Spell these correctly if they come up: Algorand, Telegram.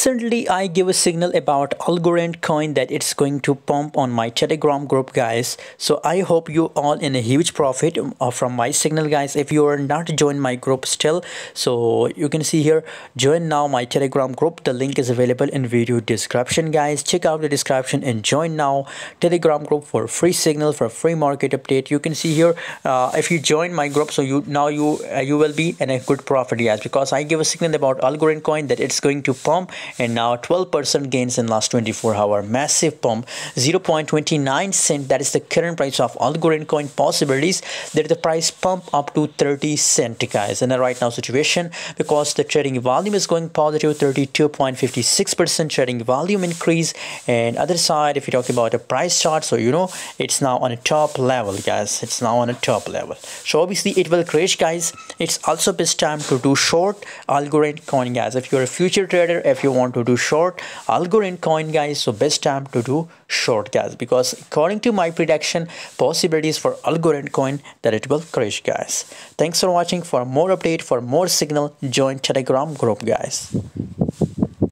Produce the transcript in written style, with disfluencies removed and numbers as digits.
Recently, I gave a signal about Algorand coin that it's going to pump on my Telegram group, guys. So I hope you all in a huge profit from my signal, guys. If you are not joined my group still, so you can see here, join now my Telegram group. The link is available in video description, guys. Check out the description and join now Telegram group for free signal, for free market update. You can see here, if you join my group, so you will be in a good profit, guys, because I give a signal about Algorand coin that it's going to pump, and now 12% gains in last 24 hour, massive pump, 0.29 cent. That is the current price of Algorand coin. Possibilities that the price pump up to 30 cent, guys, in a right now situation, because the trading volume is going positive, 32.56% trading volume increase. And other side, if you talk about a price chart, so you know it's now on a top level, guys. It's now on a top level, so obviously it will crash, guys. It's also best time to do short Algorand coin, guys. If you're a future trader, if you want to do short Algorand coin, guys, so best time to do short, guys, because according to my prediction, possibilities for Algorand coin that it will crash, guys. Thanks for watching. For more update, for more signal, join Telegram group, guys.